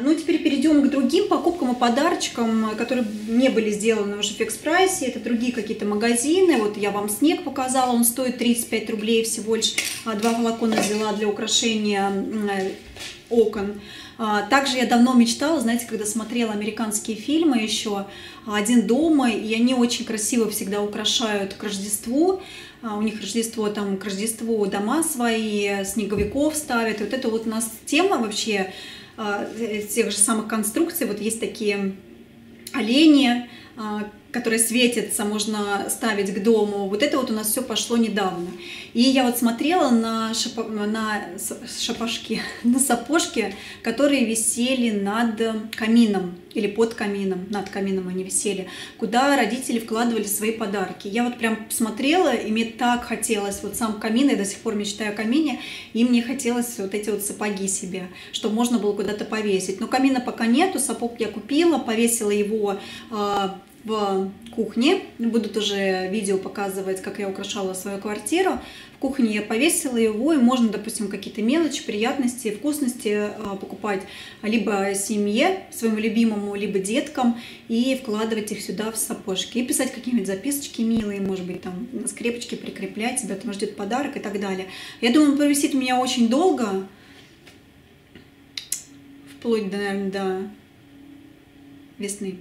Ну, теперь перейдем к другим покупкам и подарочкам, которые не были сделаны уже в фикс-прайсе. Это другие какие-то магазины. Вот я вам снег показала, он стоит 35 рублей всего лишь. 2 флакона взяла для украшения окон. Также я давно мечтала, знаете, когда смотрела американские фильмы еще «Один дома», и они очень красиво всегда украшают к Рождеству. У них Рождество, там к Рождеству дома свои, снеговиков ставят. И вот это вот у нас тема вообще тех же самых конструкций. Вот есть такие олени, которые светятся, можно ставить к дому. Вот это вот у нас все пошло недавно. И я вот смотрела на сапожки, которые висели над камином или под камином, над камином они висели, куда родители вкладывали свои подарки. Я вот прям смотрела, и мне так хотелось, вот сам камин, я до сих пор мечтаю о камине, и мне хотелось вот эти вот сапоги себе, чтобы можно было куда-то повесить. Но камина пока нету, сапог я купила, повесила его в кухне. Буду тоже видео показывать, как я украшала свою квартиру. В кухне я повесила его, и можно, допустим, какие-то мелочи, приятности, вкусности покупать либо семье, своему любимому, либо деткам, и вкладывать их сюда в сапожки. И писать какие-нибудь записочки милые, может быть, там скрепочки прикреплять, тебя там ждет подарок и так далее. Я думаю, он провисит у меня очень долго, вплоть до, наверное, до весны.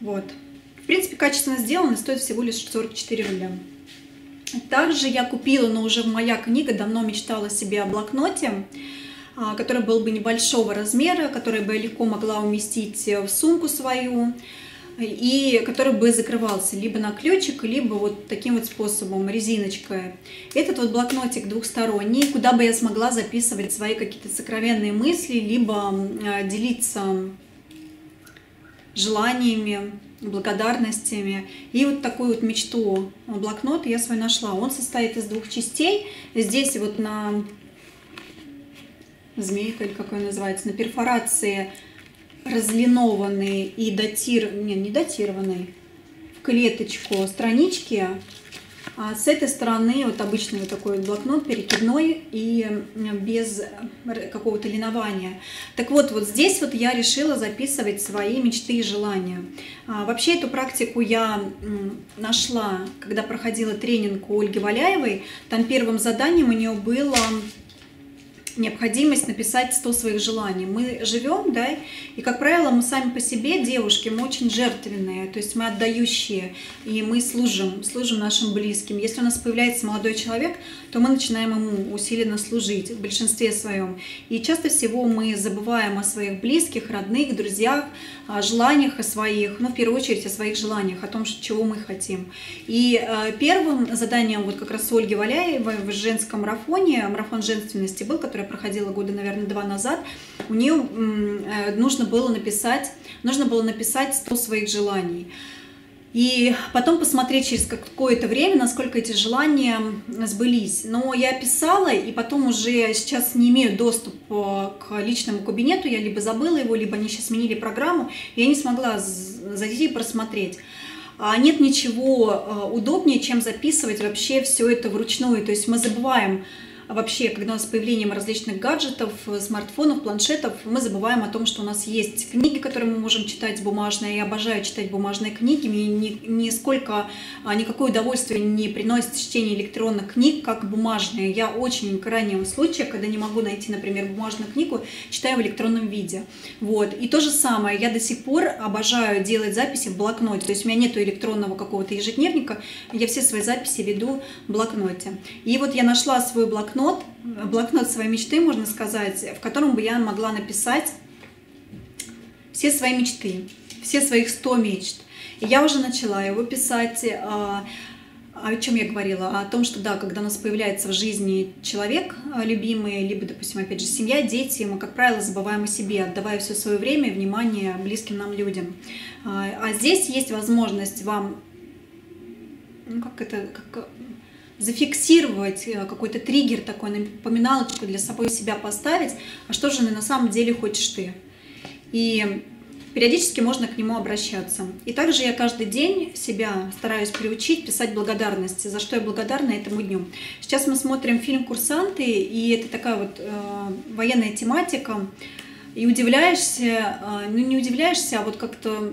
Вот. В принципе, качественно сделано, стоит всего лишь 44 рубля. Также я купила, но уже моя книга, давно мечтала себе о блокноте, который был бы небольшого размера, который бы я легко могла уместить в сумку свою, и который бы закрывался либо на ключик, либо вот таким вот способом, резиночкой. Этот вот блокнотик двухсторонний, куда бы я смогла записывать свои какие-то сокровенные мысли, либо делиться желаниями, благодарностями. И вот такую вот мечту блокнота я свой нашла. Он состоит из двух частей. Здесь вот на змейка, или как он называется, на перфорации разлинованные и датированные, не датированные, в клеточку странички. А с этой стороны вот обычный вот такой вот блокнот, перекидной и без какого-то линования. Так вот, вот здесь вот я решила записывать свои мечты и желания. Вообще эту практику я нашла, когда проходила тренинг у Ольги Валяевой. Там первым заданием у нее было необходимость написать 100 своих желаний. Мы живем, да, и, как правило, мы сами по себе, девушки, мы очень жертвенные, то есть мы отдающие, и мы служим нашим близким. Если у нас появляется молодой человек, то мы начинаем ему усиленно служить в большинстве своем. И часто всего мы забываем о своих близких, родных, друзьях, о желаниях о своих, ну, в первую очередь, о своих желаниях, о том, чего мы хотим. И первым заданием вот как раз Ольги Валяевой в женском марафоне, марафон женственности был, который проходила года, наверное, 2 назад, у нее нужно было написать 100 своих желаний. И потом посмотреть через какое-то время, насколько эти желания сбылись. Но я писала, и потом уже сейчас не имею доступа к личному кабинету, я либо забыла его, либо они сейчас сменили программу, и я не смогла зайти и просмотреть. Нет ничего удобнее, чем записывать вообще все это вручную. То есть мы забываем, вообще, когда у нас с появлением различных гаджетов, смартфонов, планшетов, мы забываем о том, что у нас есть книги, которые мы можем читать бумажные. Я обожаю читать бумажные книги. Мне никакое удовольствие не приносит чтение электронных книг, как бумажные. Я очень крайнего случая, когда не могу найти, например, бумажную книгу, читаю в электронном виде. Вот. И то же самое. Я до сих пор обожаю делать записи в блокноте. То есть у меня нет электронного какого-то ежедневника. Я все свои записи веду в блокноте. И вот я нашла свой блокнот своей мечты, можно сказать, в котором бы я могла написать все свои мечты, все своих 100 мечт. И я уже начала его писать. О чем я говорила? О том, что да, когда у нас появляется в жизни человек любимый, либо, допустим, опять же, семья, дети, мы, как правило, забываем о себе, отдавая все свое время и внимание близким нам людям. А здесь есть возможность вам, ну, зафиксировать какой-то триггер такой, напоминалочку для собой себя поставить, а что же на самом деле хочешь ты. И периодически можно к нему обращаться. И также я каждый день себя стараюсь приучить писать благодарности, за что я благодарна этому дню. Сейчас мы смотрим фильм «Курсанты», и это такая вот военная тематика. И удивляешься, ну не удивляешься, а вот как-то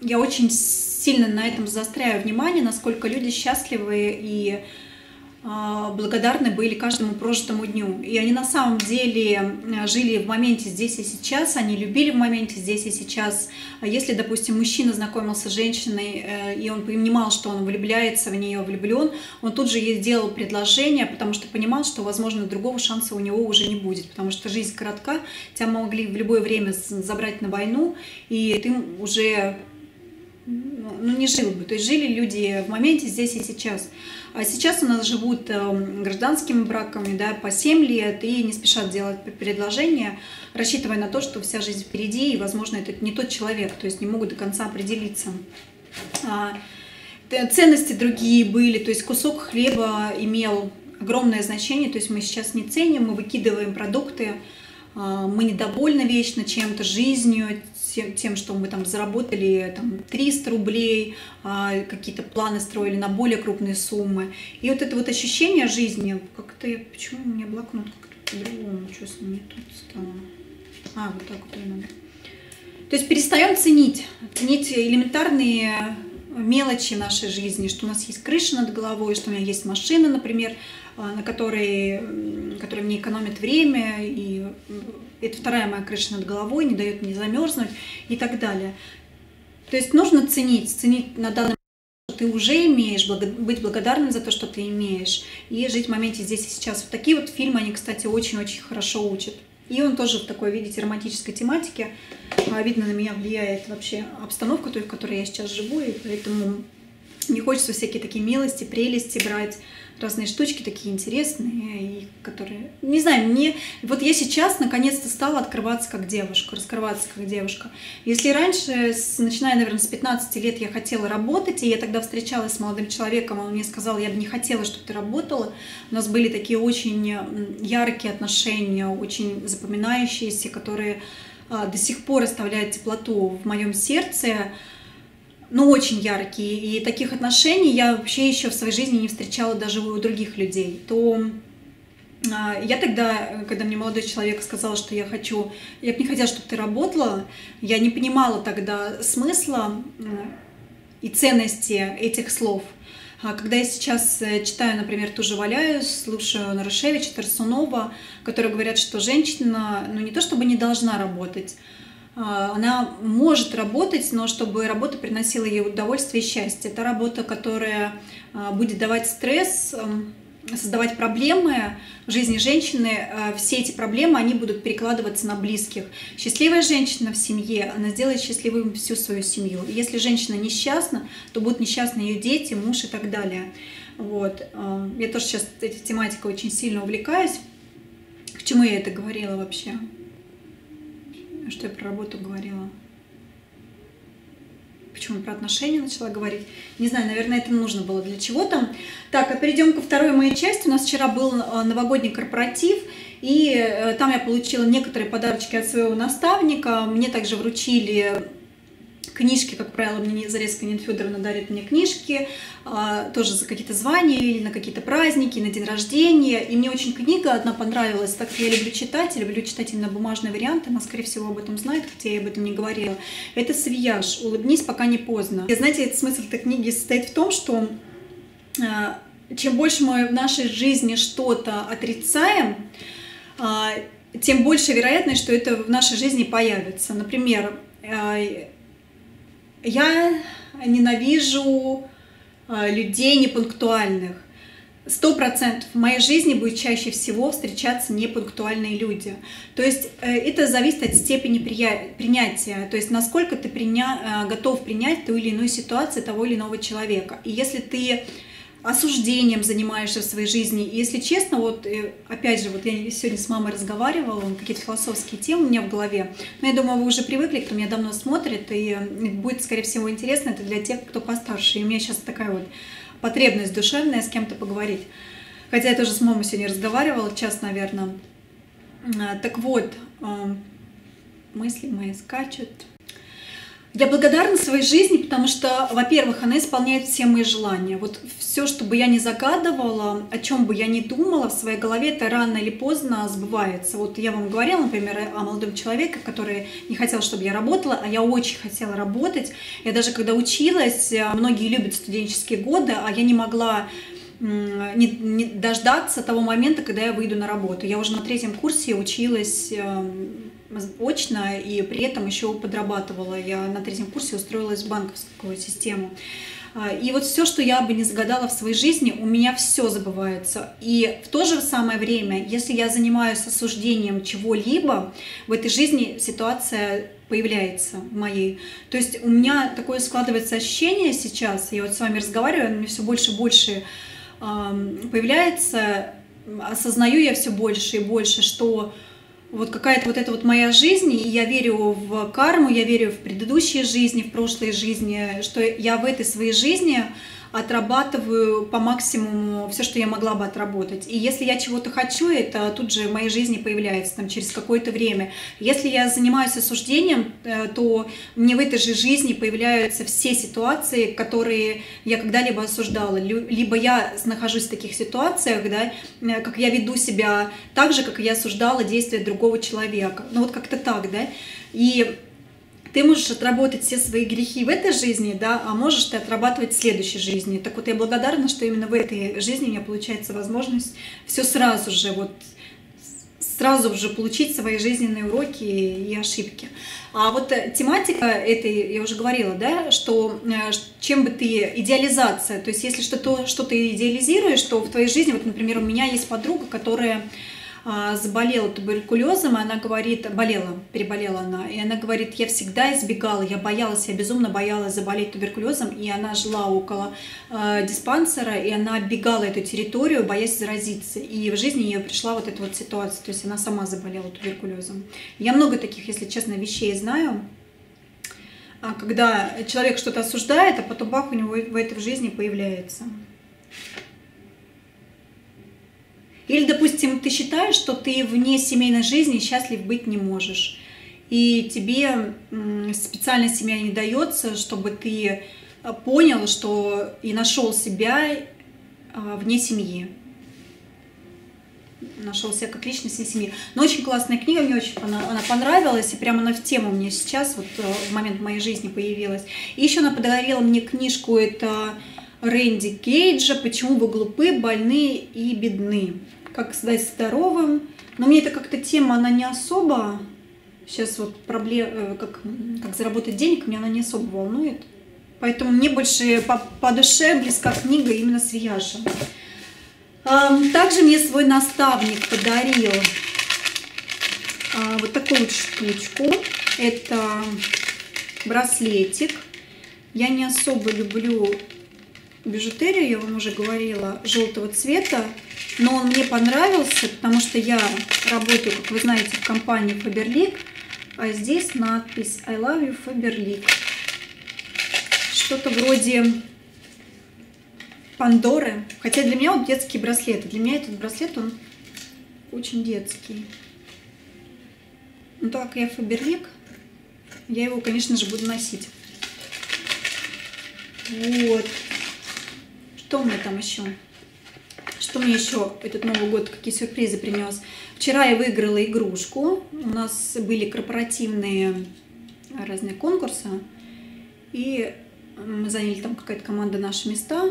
я очень сильно на этом заостряю внимание, насколько люди счастливы и благодарны были каждому прожитому дню. И они на самом деле жили в моменте здесь и сейчас, они любили в моменте здесь и сейчас. Если, допустим, мужчина знакомился с женщиной, и он понимал, что он влюбляется в нее, влюблен, он тут же ей делал предложение, потому что понимал, что, возможно, другого шанса у него уже не будет, потому что жизнь коротка, тебя могли в любое время забрать на войну, и ты уже... ну, не жил бы. То есть жили люди в моменте здесь и сейчас. А сейчас у нас живут гражданскими браками, да, по 7 лет, и не спешат делать предложения, рассчитывая на то, что вся жизнь впереди, и, возможно, это не тот человек, то есть не могут до конца определиться. Ценности другие были, то есть кусок хлеба имел огромное значение, то есть мы сейчас не ценим, мы выкидываем продукты, мы недовольны вечно чем-то, жизнью, тем, что мы там заработали там, 300 рублей, какие-то планы строили на более крупные суммы. И вот это вот ощущение жизни, как-то я, почему у меня блокнот как-то по-другому, что с ним тут стало? А, вот так вот надо. То есть перестаем ценить элементарные мелочи нашей жизни, что у нас есть крыша над головой, что у меня есть машина, например, на которой мне экономит время, и это вторая моя крыша над головой, не дает мне замерзнуть и так далее. То есть нужно ценить на данный момент, что ты уже имеешь, быть благодарным за то, что ты имеешь, и жить в моменте здесь и сейчас. Вот такие вот фильмы, они, кстати, очень-очень хорошо учат. И он тоже в такой, видите, романтической тематике. Видно, на меня влияет вообще обстановка, той, в которой я сейчас живу, и поэтому не хочется всякие такие милости, прелести брать, разные штучки такие интересные, и которые... Не знаю, мне... Вот я сейчас наконец-то стала открываться как девушка, раскрываться как девушка. Если раньше, начиная, наверное, с 15 лет я хотела работать, и я тогда встречалась с молодым человеком, он мне сказал, я бы не хотела, чтобы ты работала. У нас были такие очень яркие отношения, очень запоминающиеся, которые до сих пор оставляют теплоту в моем сердце. Ну, очень яркие, и таких отношений я вообще еще в своей жизни не встречала даже у других людей. То я тогда, когда мне молодой человек сказал, что я бы не хотела, чтобы ты работала, я не понимала тогда смысла и ценности этих слов. Когда я сейчас читаю, например, ту же Валяю, слушаю Нарушевича, Торсунова, которые говорят, что женщина, ну, не то чтобы не должна работать, она может работать, но чтобы работа приносила ей удовольствие и счастье. Это работа, которая будет давать стресс, создавать проблемы в жизни женщины. Все эти проблемы, они будут перекладываться на близких. Счастливая женщина в семье, она сделает счастливым всю свою семью. Если женщина несчастна, то будут несчастны ее дети, муж и так далее. Вот. Я тоже сейчас этой тематикой очень сильно увлекаюсь. К чему я это говорила вообще? Что я про работу говорила? Почему про отношения начала говорить? Не знаю, наверное, это нужно было для чего-то. Так, а перейдем ко второй моей части. У нас вчера был новогодний корпоратив, и там я получила некоторые подарочки от своего наставника. Мне также вручили книжки, как правило, мне Зарезкани Фёдоровна дарит мне книжки, тоже за какие-то звания или на какие-то праздники, на день рождения. И мне очень книга одна понравилась, так как я люблю читать именно бумажные варианты, она, скорее всего, об этом знает, хотя я об этом не говорила. Это «Свияж. Улыбнись, пока не поздно». И, знаете, смысл этой книги состоит в том, что чем больше мы в нашей жизни что-то отрицаем, тем больше вероятность, что это в нашей жизни появится. Например, я ненавижу людей непунктуальных. 100% в моей жизни будет чаще всего встречаться непунктуальные люди. То есть это зависит от степени принятия, то есть насколько ты готов принять ту или иную ситуацию того или иного человека. И если ты осуждением занимаешься в своей жизни, и если честно, вот опять же, вот я сегодня с мамой разговаривала, какие-то философские темы у меня в голове, но я думаю, вы уже привыкли, кто меня давно смотрит, и будет, скорее всего, интересно это для тех, кто постарше. И у меня сейчас такая вот потребность душевная с кем-то поговорить, хотя я тоже с мамой сегодня разговаривала, час, наверное. Так вот, мысли мои скачут. Я благодарна своей жизни, потому что, во-первых, она исполняет все мои желания. Вот все, что бы я ни загадывала, о чем бы я ни думала в своей голове, это рано или поздно сбывается. Вот я вам говорила, например, о молодом человеке, который не хотел, чтобы я работала, а я очень хотела работать. Я даже когда училась, многие любят студенческие годы, а я не могла не дождаться того момента, когда я выйду на работу. Я уже на 3-м курсе училась очно и при этом еще подрабатывала. Я на 3-м курсе устроилась в банковскую систему. И вот все, что я бы не загадала в своей жизни, у меня все забывается. И в то же самое время, если я занимаюсь осуждением чего-либо, в этой жизни ситуация появляется моей. То есть у меня такое складывается ощущение сейчас, я вот с вами разговариваю, мне все больше и больше появляется, осознаю я все больше и больше, что вот какая-то вот эта вот моя жизнь, и я верю в карму, я верю в предыдущие жизни, в прошлые жизни, что я в этой своей жизни отрабатываю по максимуму все, что я могла бы отработать. И если я чего-то хочу, это тут же в моей жизни появляется там, через какое-то время. Если я занимаюсь осуждением, то мне в этой же жизни появляются все ситуации, которые я когда-либо осуждала. Либо я нахожусь в таких ситуациях, да, как я веду себя так же, как я осуждала действия другого человека. Ну вот как-то так, да. И ты можешь отработать все свои грехи в этой жизни, да, а можешь ты отрабатывать в следующей жизни. Так вот, я благодарна, что именно в этой жизни у меня получается возможность все сразу же, вот, сразу же получить свои жизненные уроки и ошибки. А вот тематика этой, я уже говорила, да, что чем бы ты, идеализация, то есть если что ты идеализируешь, то в твоей жизни, вот, например, у меня есть подруга, которая заболела туберкулезом, и она говорит, переболела она, и она говорит, я всегда избегала, я боялась, я безумно боялась заболеть туберкулезом, и она жила около диспансера, и она оббегала эту территорию, боясь заразиться, и в жизни ее пришла вот эта вот ситуация, то есть она сама заболела туберкулезом. Я много таких, если честно, вещей знаю, когда человек что-то осуждает, а потом бах, у него в этой жизни появляется. Или, допустим, ты считаешь, что ты вне семейной жизни счастлив быть не можешь, и тебе специально семья не дается, чтобы ты понял, что и нашел себя вне семьи. Нашел себя как личность вне семьи. Но очень классная книга, мне очень она понравилась, и прямо она в тему мне сейчас, вот в момент моей жизни появилась. И еще она подарила мне книжку, это Рэнди Кейджа «Почему вы глупы, больны и бедны? Как стать здоровым». Но мне это как-то тема, она не особо, сейчас вот проблема, как заработать денег, меня она не особо волнует. Поэтому мне больше по душе близка книга именно Свияжа. Также мне свой наставник подарил вот такую вот штучку. Это браслетик. Я не особо люблю бижутерию, я вам уже говорила, желтого цвета, но он мне понравился, потому что я работаю, как вы знаете, в компании Faberlic, а здесь надпись I love you Faberlic. Что-то вроде Пандоры, хотя для меня вот детские браслеты, для меня этот браслет, он очень детский. Ну так, я Faberlic, я его, конечно же, буду носить. Вот. Что мне там еще? Что мне еще этот Новый год, какие сюрпризы принес? Вчера я выиграла игрушку. У нас были корпоративные разные конкурсы. И мы заняли там какая-то команда наши места.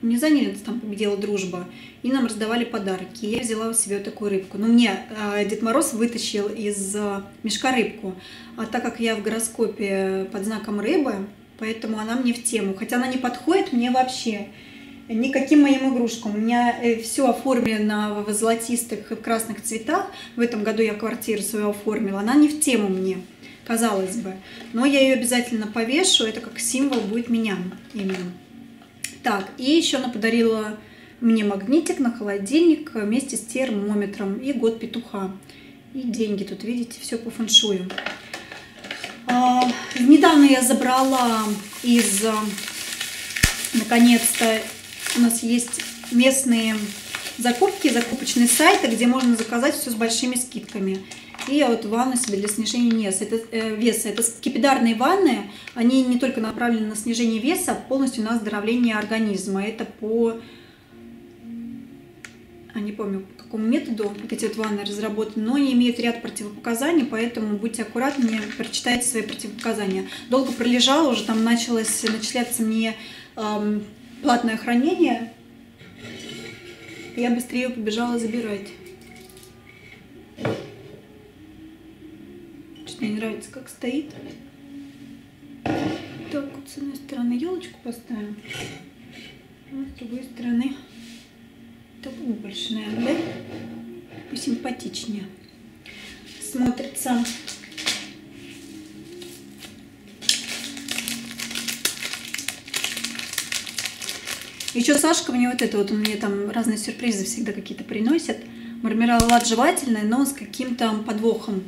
Не заняли, там победила дружба. И нам раздавали подарки. Я взяла у себя такую рыбку. Но мне Дед Мороз вытащил из мешка рыбку. А так как я в гороскопе под знаком рыбы, поэтому она мне в тему. Хотя она не подходит мне вообще никаким моим игрушкам. У меня все оформлено в золотистых и красных цветах. В этом году я квартиру свою оформила. Она не в тему мне, казалось бы. Но я ее обязательно повешу. Это как символ будет меня именно. Так, и еще она подарила мне магнитик на холодильник вместе с термометром. И год петуха. И деньги тут, видите, все по фэншую. Недавно я забрала из, наконец-то, у нас есть местные закупочные сайты, где можно заказать все с большими скидками. и вот ванны себе для снижения веса. Это скипидарные ванны, они не только направлены на снижение веса, а полностью на оздоровление организма. Это по, я не помню, по какому методу эти вот ванны разработаны, но они имеют ряд противопоказаний, поэтому будьте аккуратнее, прочитайте свои противопоказания. Долго пролежала, уже там началось начисляться мне платное хранение, я быстрее побежала забирать. Что-то мне нравится, как стоит. Так, вот с одной стороны елочку поставим, а с другой стороны такую больше, наверное, да? Посимпатичнее смотрится. Еще Сашка мне вот это вот, у меня там разные сюрпризы всегда какие-то приносят. Мармелад жевательный, но с каким-то подвохом.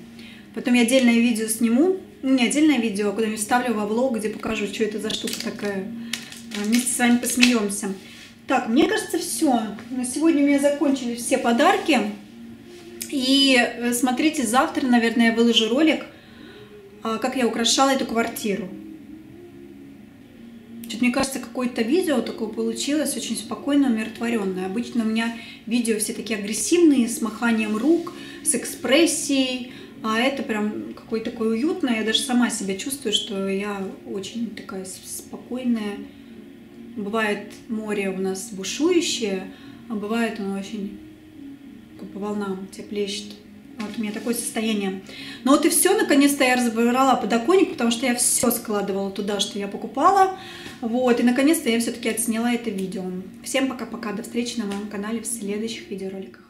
Потом я отдельное видео сниму, не отдельное видео, а куда-нибудь вставлю во влог, где покажу, что это за штука такая. Вместе с вами посмеемся. Так, мне кажется, все. На сегодня у меня закончились все подарки. И смотрите, завтра, наверное, я выложу ролик, как я украшала эту квартиру. Мне кажется, какое-то видео такое получилось очень спокойное, умиротворенное. Обычно у меня видео все такие агрессивные, с маханием рук, с экспрессией. А это прям какое-то такое уютное. Я даже сама себя чувствую, что я очень такая спокойная. Бывает море у нас бушующее, а бывает оно очень по волнам тебя плещет. Вот у меня такое состояние. Ну вот и все, наконец-то я разобрала подоконник, потому что я все складывала туда, что я покупала. Вот, и наконец-то я все-таки отсняла это видео. Всем пока-пока, до встречи на моем канале в следующих видеороликах.